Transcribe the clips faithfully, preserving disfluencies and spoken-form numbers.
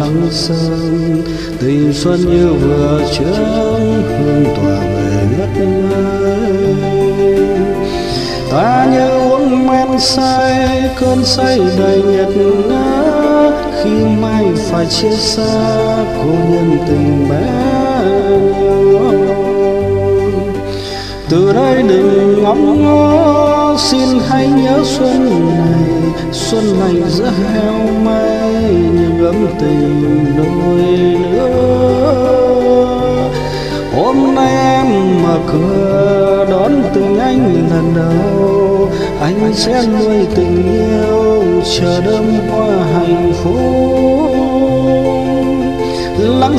lắng sơn, tình xuân như vừa trướng hương tỏa về ngất ngây. Ta như uống men say, cơn say đầy nhạt nhòa, khi mai phải chia xa cô nhân tình bé. Từ đây đừng ngóng ngó, xin hãy nhớ xuân này, xuân này giữa heo may nhưng ấm tình đôi nữa. Hôm nay em mở cửa đón tình anh lần đầu, anh sẽ nuôi tình yêu chờ đêm qua hạnh phúc. Lắng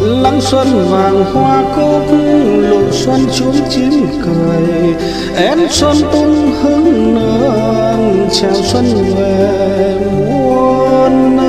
Lắng xuân vàng hoa cúc, lụ xuân chúng chim cười, em xuân tung hứng nở, chào xuân về muôn nơi.